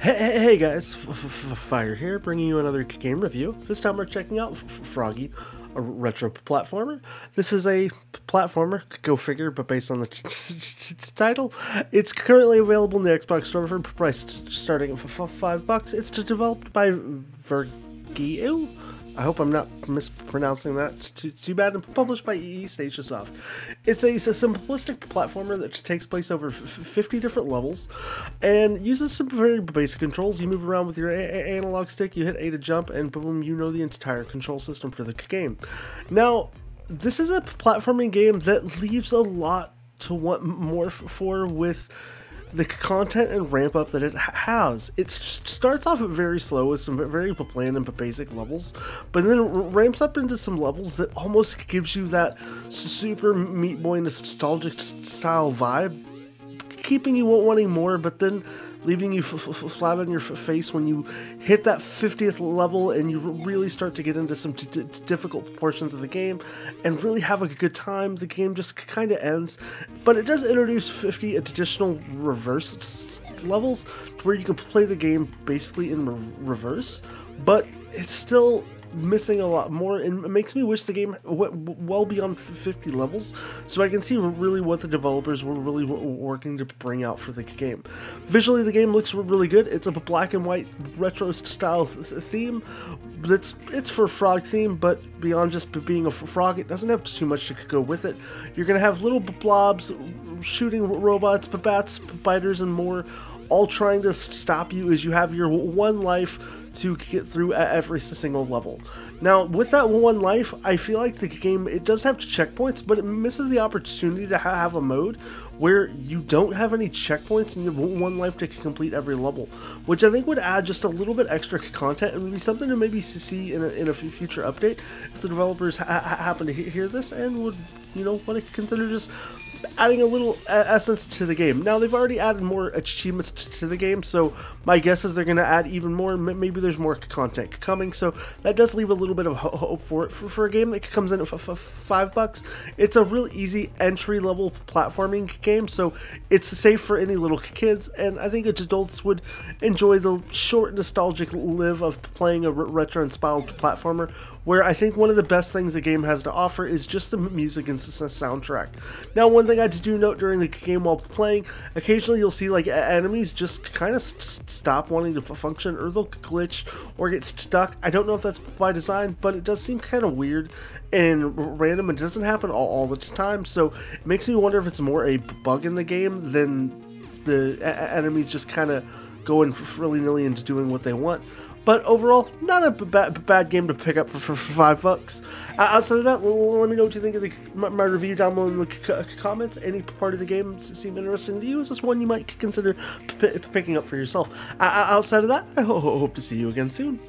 Hey guys, Fire here, bringing you another game review. This time we're checking out Froggie, a retro platformer. This is a platformer, go figure, but based on the title. It's currently available in the Xbox store for price starting at $5. It's developed by Virgil. I hope I'm not mispronouncing that too bad, and published by EE Station Soft. It's a simplistic platformer that takes place over 50 different levels and uses some very basic controls. You move around with your analog stick, you hit A to jump, and boom, you know the entire control system for the game. Now, this is a platforming game that leaves a lot to want more for with the content and ramp up that it has. It starts off very slow with some very bland and basic levels, but then it ramps up into some levels that almost gives you that Super Meat Boy nostalgic style vibe, keeping you wanting more, but then leaving you flat on your face when you hit that 50th level and you really start to get into some difficult portions of the game and really have a good time. The game just kind of ends, but it does introduce 50 additional reverse levels to where you can play the game basically in reverse, but it's still missing a lot more, and it makes me wish the game went well beyond 50 levels so I can see really what the developers were really working to bring out for the game. Visually, the game looks really good. It's a black and white retro style theme. It's for a frog theme, but beyond just being a frog, it doesn't have too much to go with it. You're going to have little blobs, shooting robots, bats, biters, and more, all trying to stop you as you have your one life to get through every single level. Now, with that one life, I feel like the game, it does have checkpoints, but it misses the opportunity to have a mode where you don't have any checkpoints and you have one life to complete every level, which I think would add just a little bit extra content and would be something to maybe see in a future update if the developers happen to hear this and would, you know, want to consider just adding a little essence to the game. Now, they've already added more achievements to the game, so my guess is they're going to add even more. Maybe there's more content coming, so that does leave a little bit of hope for it. For a game that comes in at $5, it's a real easy entry-level platforming game, so it's safe for any little kids, and I think adults would enjoy the short, nostalgic live of playing a retro-inspired platformer, where I think one of the best things the game has to offer is just the music and soundtrack. Now, one thing I do note during the game while playing, occasionally you'll see like enemies just kind of stop wanting to function, or they'll glitch or get stuck. I don't know if that's by design, but it does seem kind of weird and random. It doesn't happen all the time, so it makes me wonder if it's more a bug in the game than the enemies just kind of going frilly-nilly and doing what they want. But overall, not a bad game to pick up for $5. Outside of that, let me know what you think of my review down below in the comments. Any part of the game seemed interesting to you? Is this one you might consider picking up for yourself? Outside of that, I hope to see you again soon.